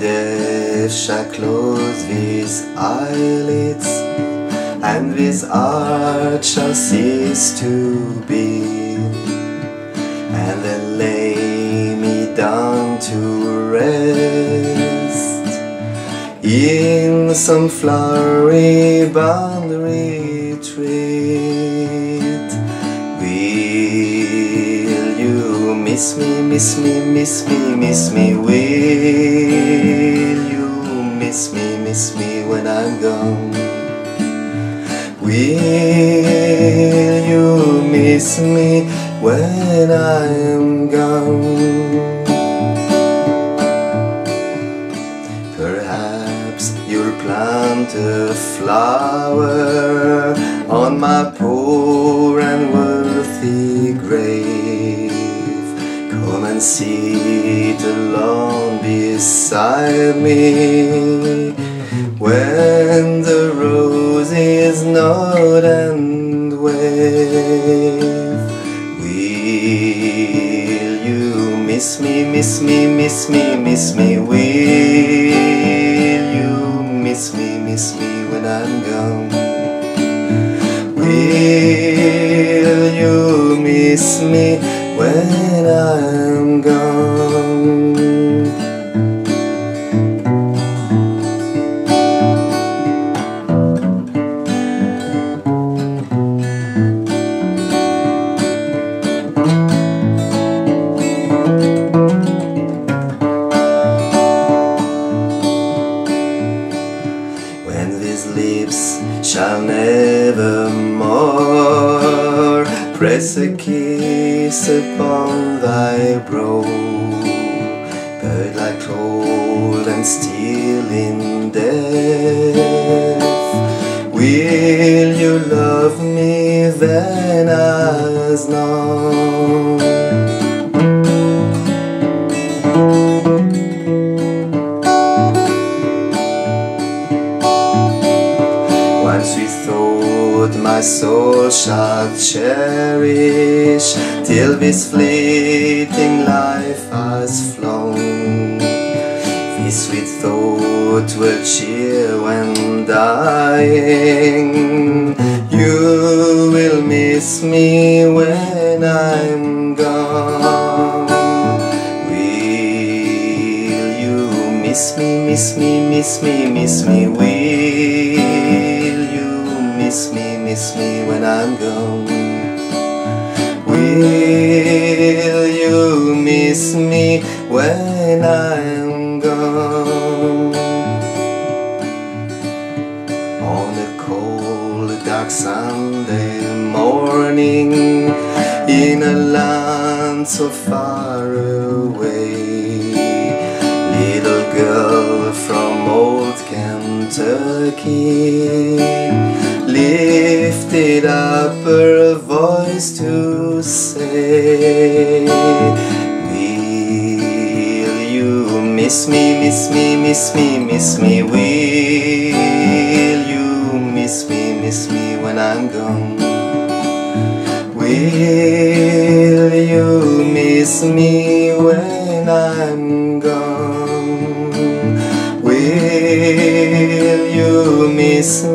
dash, I close with eyelids, and with art shall cease to be. And they lay me down to rest in some flowery boundary retreat. Will you miss me, miss me, miss me, miss me? Will you miss me when I'm gone? Will you miss me when I'm gone? Perhaps you'll plant a flower on my poor and worthy grave. Come and sit alone beside me when the rose is not and wave. Will you miss me, miss me, miss me, miss me? Will you miss me when I'm gone? Will you miss me when I'm gone? Lips shall never more press a kiss upon thy brow, bird like cold and still in death. Will you love me then as now? Once we thought my soul shall cherish till this fleeting life has flown. This sweet thought will cheer when dying. You will miss me when I'm gone. Will you miss me? Will miss me when I'm gone? Will you miss me when I'm gone? On a cold, dark Sunday morning, in a land so far away, little girl from old Kentucky lifted up her voice to say, will you miss me? Will you miss me when I'm gone? Will you miss me when I'm gone? Will you miss me?